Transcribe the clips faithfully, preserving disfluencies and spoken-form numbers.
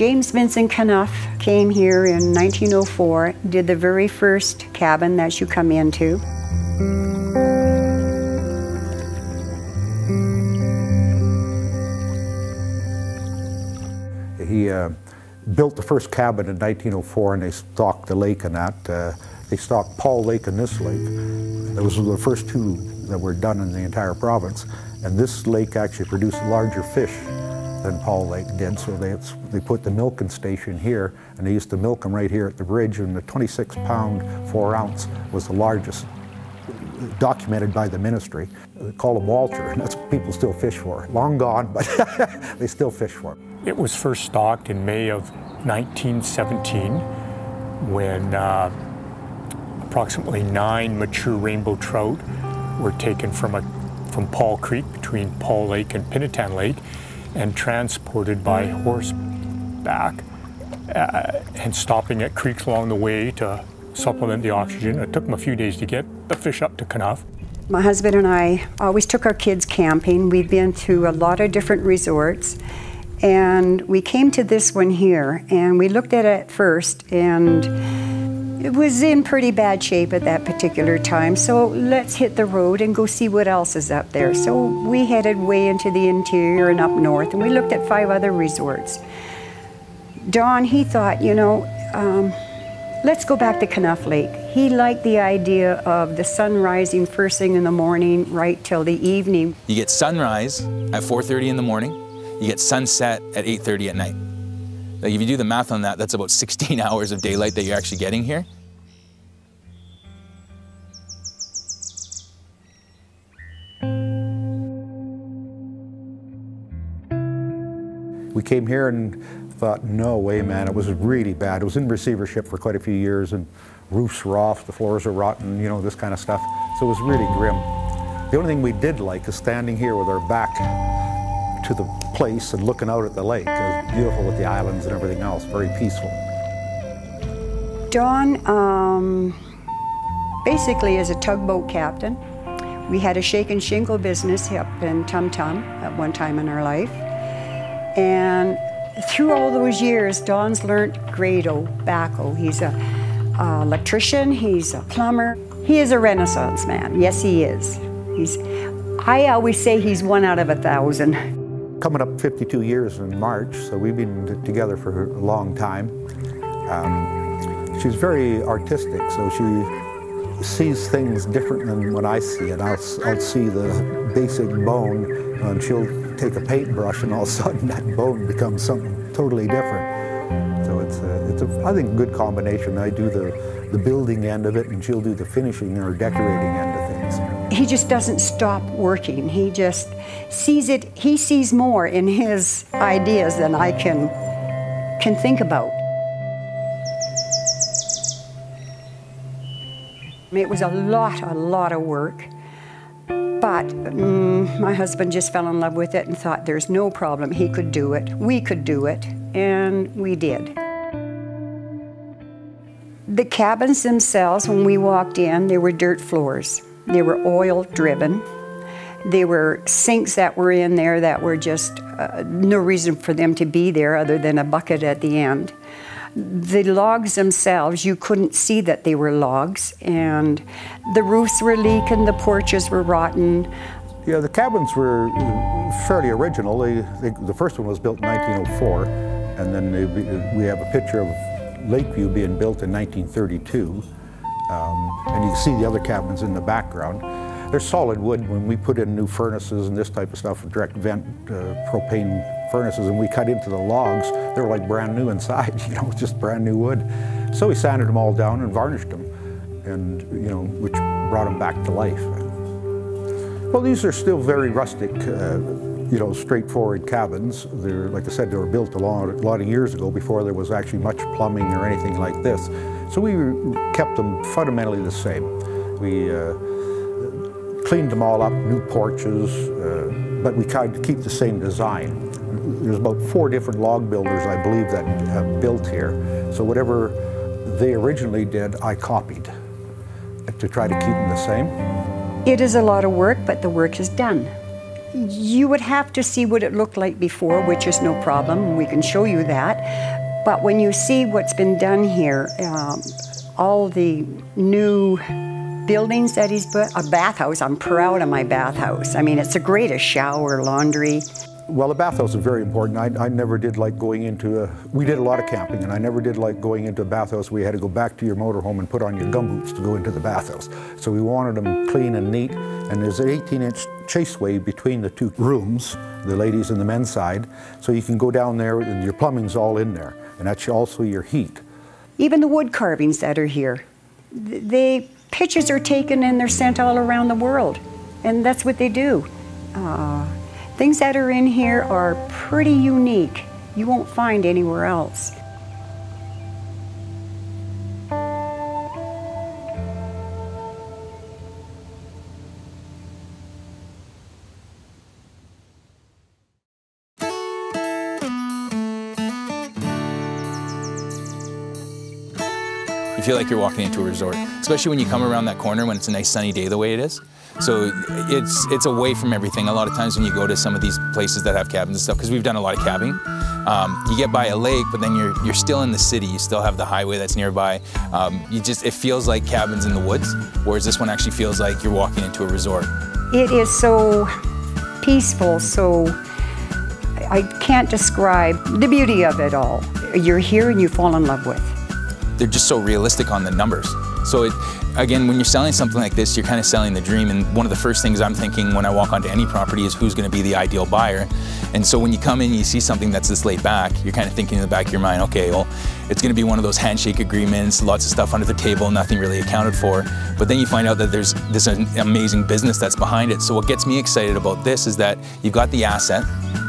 James Vincent Knouff came here in nineteen oh four, did the very first cabin that you come into. He uh, built the first cabin in nineteen oh four, and they stocked the lake and that. Uh, they stocked Paul Lake and this lake. Those were the first two that were done in the entire province, and this lake actually produced larger fish than Paul Lake did, so they, they put the milking station here, and they used to milk them right here at the bridge, and the twenty-six pound, four ounce was the largest, documented by the ministry. They call them Walter, and that's what people still fish for. Long gone, but they still fish for it. It was first stocked in May of nineteen seventeen, when uh, approximately nine mature rainbow trout were taken from, a, from Paul Creek, between Paul Lake and Pinetan Lake, and transported by horseback uh, and stopping at creeks along the way to supplement the oxygen. It took them a few days to get the fish up to Knouff. My husband and I always took our kids camping. We've been to a lot of different resorts, and we came to this one here, and we looked at it first, and it was in pretty bad shape at that particular time, so let's hit the road and go see what else is up there. So we headed way into the interior and up north, and we looked at five other resorts. Don, he thought, you know, um, let's go back to Knouff Lake. He liked the idea of the sun rising first thing in the morning right till the evening. You get sunrise at four thirty in the morning, you get sunset at eight thirty at night. Like if you do the math on that, that's about sixteen hours of daylight that you're actually getting here. We came here and thought, no way, man, it was really bad. It was in receivership for quite a few years, and roofs were off, the floors are rotten, you know, this kind of stuff. So it was really grim. The only thing we did like is standing here with our back to the place and looking out at the lake. It was beautiful with the islands and everything else, very peaceful. Don um, basically is a tugboat captain. We had a shake and shingle business up in Tum Tum at one time in our life. And through all those years, Don's learned grado, backhoe. He's an electrician, he's a plumber. He is a Renaissance man, yes he is. He's, I always say he's one out of a thousand. Coming up fifty-two years in March, so we've been together for a long time. Um, she's very artistic, so she sees things different than what I see, and I'll, I'll see the basic bone, and she'll take a paintbrush, and all of a sudden that bone becomes something totally different. So it's a, it's a I think, good combination. I do the, the building end of it, and she'll do the finishing or decorating end of things. He just doesn't stop working. He just sees it, he sees more in his ideas than I can, can think about. It was a lot, a lot of work, but mm, my husband just fell in love with it and thought there's no problem, he could do it, we could do it, and we did. The cabins themselves, when we walked in, there were dirt floors. They were oil driven. There were sinks that were in there that were just uh, no reason for them to be there other than a bucket at the end. The logs themselves, you couldn't see that they were logs, and the roofs were leaking, the porches were rotten. Yeah, the cabins were fairly original. They, they, the first one was built in nineteen oh four, and then they, we have a picture of Lakeview being built in nineteen thirty-two. Um, and you can see the other cabins in the background. They're solid wood. When we put in new furnaces and this type of stuff, direct vent uh, propane furnaces, and we cut into the logs, they were like brand new inside, you know, just brand new wood. So we sanded them all down and varnished them, and you know, which brought them back to life. Well, these are still very rustic, uh, you know, straightforward cabins. They're, like I said, they were built a lot, a lot of years ago before there was actually much plumbing or anything like this. So we kept them fundamentally the same. We uh, cleaned them all up, new porches, uh, but we tried to keep the same design. There's about four different log builders, I believe, that have built here. So whatever they originally did, I copied to try to keep them the same. It is a lot of work, but the work is done. You would have to see what it looked like before, which is no problem. We can show you that. But when you see what's been done here, um, all the new buildings that he's put, a bathhouse, I'm proud of my bathhouse. I mean, it's the greatest shower, laundry. Well, the bathhouse is very important. I, I never did like going into a, we did a lot of camping, and I never did like going into a bathhouse where you had to go back to your motorhome and put on your gumboots to go into the bathhouse. So we wanted them clean and neat, and there's an eighteen inch chaseway between the two rooms, the ladies and the men's side, so you can go down there and your plumbing's all in there, and that's also your heat. Even the wood carvings that are here, they, pictures are taken and they're sent all around the world, and that's what they do. Uh, Things that are in here are pretty unique. You won't find anywhere else. You feel like you're walking into a resort, especially when you come around that corner when it's a nice sunny day the way it is. So it's it's away from everything. A lot of times when you go to some of these places that have cabins and stuff, because we've done a lot of cabbing, um, you get by a lake, but then you're you're still in the city. You still have the highway that's nearby. Um, you just it feels like cabins in the woods, whereas this one actually feels like you're walking into a resort. It is so peaceful, so I can't describe the beauty of it all. You're here and you fall in love with. They're just so realistic on the numbers. So it, again, when you're selling something like this, you're kind of selling the dream. And one of the first things I'm thinking when I walk onto any property is who's going to be the ideal buyer. And so when you come in and you see something that's this laid back, you're kind of thinking in the back of your mind, okay, well, it's going to be one of those handshake agreements, lots of stuff under the table, nothing really accounted for. But then you find out that there's this amazing business that's behind it. So what gets me excited about this is that you've got the asset.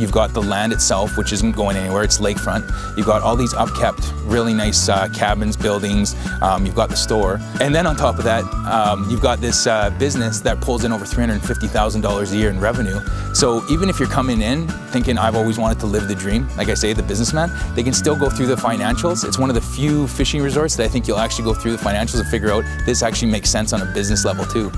You've got the land itself, which isn't going anywhere, it's lakefront. You've got all these upkept, really nice uh, cabins, buildings. Um, you've got the store. And then on top of that, um, you've got this uh, business that pulls in over three hundred fifty thousand dollars a year in revenue. So even if you're coming in thinking, I've always wanted to live the dream, like I say, the businessman, they can still go through the financials. It's one of the few fishing resorts that I think you'll actually go through the financials and figure out this actually makes sense on a business level too.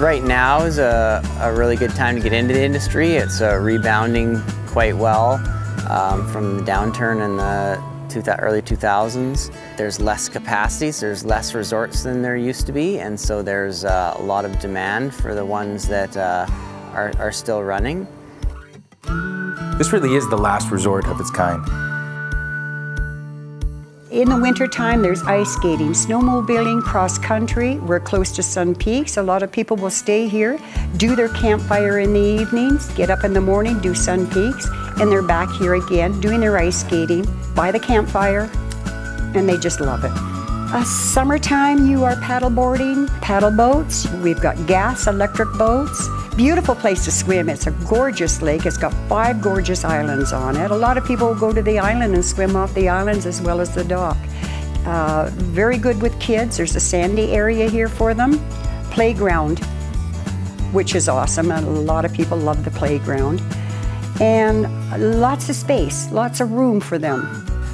Right now is a, a really good time to get into the industry. It's uh, rebounding quite well um, from the downturn in the two, early two thousands. There's less capacities, there's less resorts than there used to be, and so there's uh, a lot of demand for the ones that uh, are, are still running. This really is the last resort of its kind. In the wintertime, there's ice skating, snowmobiling, cross-country. We're close to Sun Peaks. A lot of people will stay here, do their campfire in the evenings, get up in the morning, do Sun Peaks, and they're back here again doing their ice skating by the campfire, and they just love it. Uh, summertime, you are paddleboarding, paddle boats. We've got gas, electric boats. Beautiful place to swim. It's a gorgeous lake. It's got five gorgeous islands on it. A lot of people go to the island and swim off the islands as well as the dock. Uh, very good with kids. There's a sandy area here for them. Playground, which is awesome. And a lot of people love the playground. And lots of space, lots of room for them.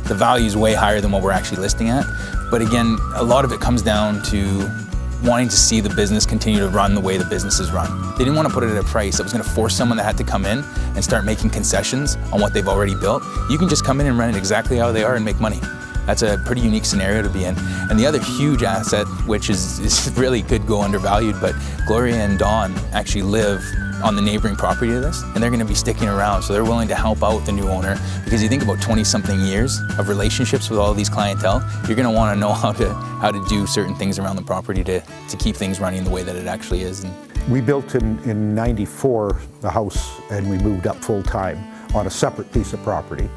The value is way higher than what we're actually listing at. But again, a lot of it comes down to wanting to see the business continue to run the way the business is run. They didn't want to put it at a price that was going to force someone that had to come in and start making concessions on what they've already built. You can just come in and run it exactly how they are and make money. That's a pretty unique scenario to be in. And the other huge asset, which is, is really could go undervalued, but Gloria and Don actually live on the neighboring property of this, and they're going to be sticking around, so they're willing to help out the new owner, because you think about twenty something years of relationships with all these clientele, you're going to want to know how to how to do certain things around the property to, to keep things running the way that it actually is. And we built in, in ninety-four the house, and we moved up full time on a separate piece of property,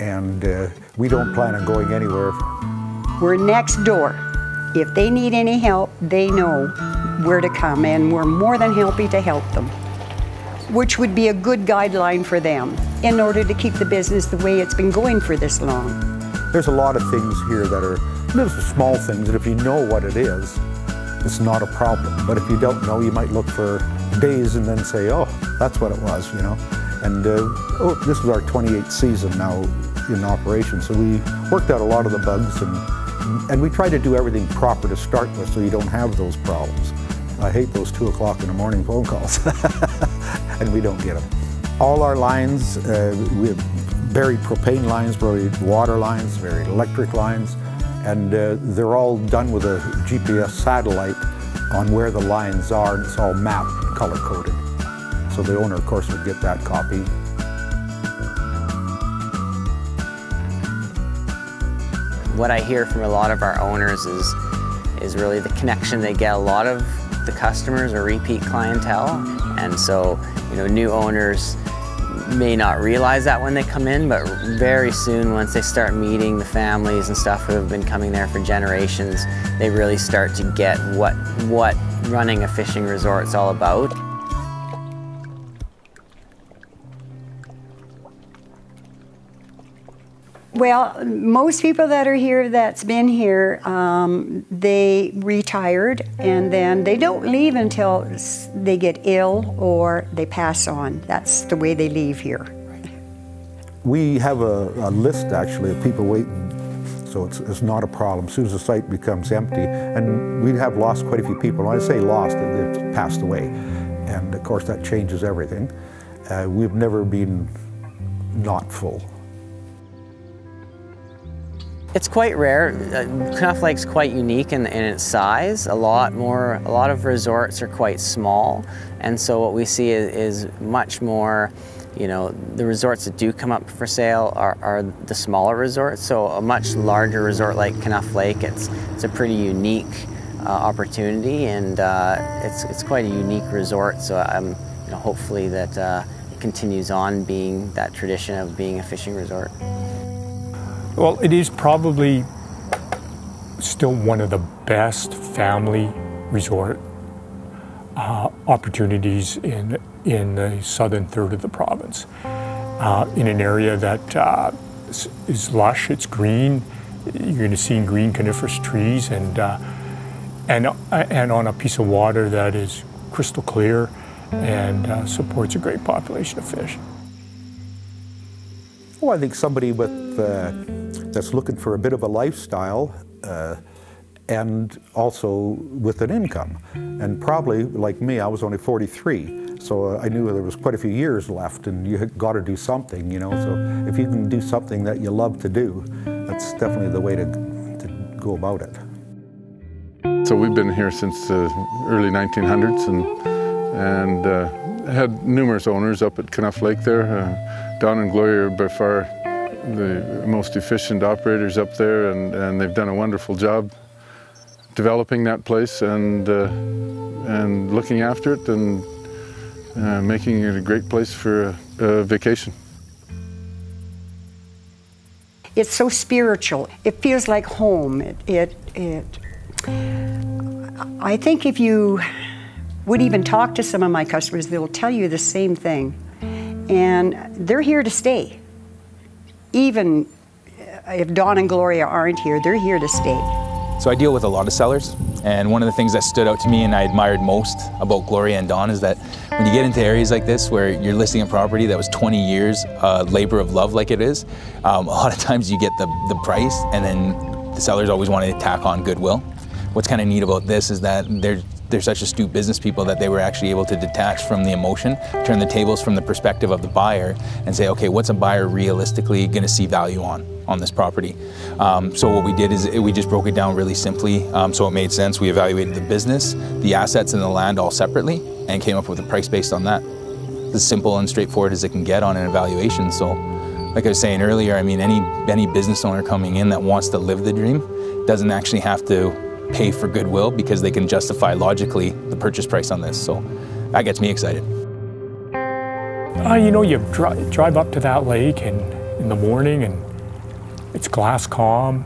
and uh, we don't plan on going anywhere. We're next door. If they need any help, they know where to come, and we're more than happy to help them, which would be a good guideline for them in order to keep the business the way it's been going for this long. There's a lot of things here that are little small things that if you know what it is, it's not a problem. But if you don't know, you might look for days and then say, oh, that's what it was, you know. And uh, oh, this is our twenty-eighth season now in operation, so we worked out a lot of the bugs, and, and we try to do everything proper to start with so you don't have those problems. I hate those two o'clock in the morning phone calls. and we don't get them. All our lines, uh, we have buried propane lines, buried water lines, buried electric lines, and uh, they're all done with a G P S satellite on where the lines are, and it's all mapped and color-coded. So the owner, of course, would get that copy. What I hear from a lot of our owners is, is really the connection they get. A lot of the customers are repeat clientele, and so you know, new owners may not realize that when they come in, but very soon once they start meeting the families and stuff who have been coming there for generations, they really start to get what, what running a fishing resort's all about. Well, most people that are here, that's been here, um, they retired, and then they don't leave until they get ill or they pass on. That's the way they leave here. We have a, a list, actually, of people waiting, so it's, it's not a problem. As soon as the site becomes empty, and we have lost quite a few people. When I say lost, they've passed away, and of course that changes everything. Uh, we've never been not full. It's quite rare. Knouff Lake's quite unique in, in its size. A lot more, a lot of resorts are quite small, and so what we see is, is much more, you know, the resorts that do come up for sale are, are the smaller resorts. So a much larger resort like Knouff Lake, it's it's a pretty unique uh, opportunity, and uh, it's it's quite a unique resort. So I'm, you know, hopefully that uh, it continues on being that tradition of being a fishing resort. Well, it is probably still one of the best family resort uh, opportunities in, in the southern third of the province. Uh, in an area that uh, is, is lush, it's green, you're going to see green coniferous trees, and, uh, and, uh, and on a piece of water that is crystal clear and uh, supports a great population of fish. Well, I think somebody with uh, that's looking for a bit of a lifestyle uh, and also with an income. And probably, like me, I was only forty-three, so I knew there was quite a few years left, and you had got to do something, you know. So if you can do something that you love to do, that's definitely the way to, to go about it. So we've been here since the early nineteen hundreds, and, and uh, had numerous owners up at Knouff Lake there. Uh, Don and Gloria are by far the most efficient operators up there, and, and they've done a wonderful job developing that place and, uh, and looking after it and uh, making it a great place for a, a vacation. It's so spiritual. It feels like home. It, it, it. I think if you would even talk to some of my customers, they'll tell you the same thing. And they're here to stay. Even if Don and Gloria aren't here, they're here to stay. So I deal with a lot of sellers, and one of the things that stood out to me and I admired most about Gloria and Don is that when you get into areas like this where you're listing a property that was twenty years uh, labor of love like it is, um, a lot of times you get the, the price and then the sellers always want to tack on goodwill. What's kind of neat about this is that they're They're such astute business people that they were actually able to detach from the emotion, turn the tables from the perspective of the buyer and say, okay, what's a buyer realistically going to see value on, on this property? Um, so what we did is we just broke it down really simply, um, so it made sense. We evaluated the business, the assets and the land all separately and came up with a price based on that. As simple and straightforward as it can get on an evaluation. So like I was saying earlier, I mean, any, any business owner coming in that wants to live the dream doesn't actually have to pay for goodwill because they can justify logically the purchase price on this. So that gets me excited. Uh, you know, you dri drive up to that lake and in the morning and it's glass calm.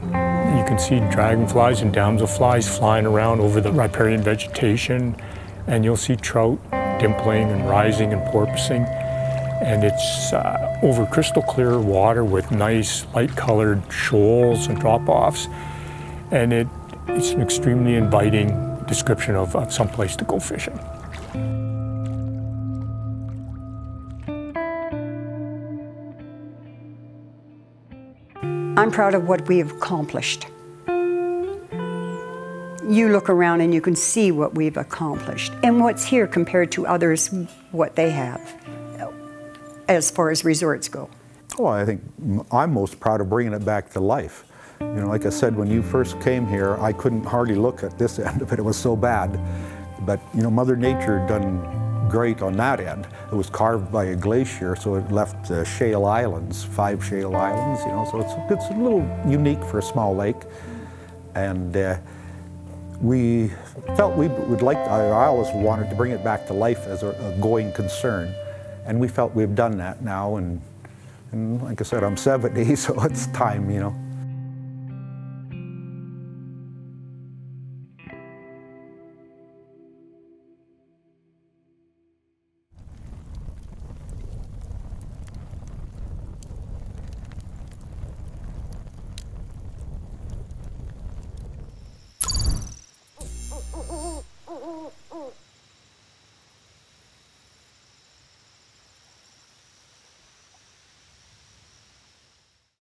You can see dragonflies and damselflies flying around over the riparian vegetation, and you'll see trout dimpling and rising and porpoising. And it's uh, over crystal clear water with nice light colored shoals and drop-offs. And it It's an extremely inviting description of, of some place to go fishing. I'm proud of what we have accomplished. you look around and you can see what we've accomplished and what's here compared to others, what they have as far as resorts go. Well, I think I'm most proud of bringing it back to life. You know, like I said, when you first came here, I couldn't hardly look at this end of it. It was so bad. But, you know, Mother Nature done great on that end. It was carved by a glacier, so it left uh, shale islands, five shale islands, you know, so it's, it's a little unique for a small lake. And uh, we felt we would like, I, I always wanted to bring it back to life as a, a going concern. And we felt we've done that now. And, and like I said, I'm seventy, so it's time, you know.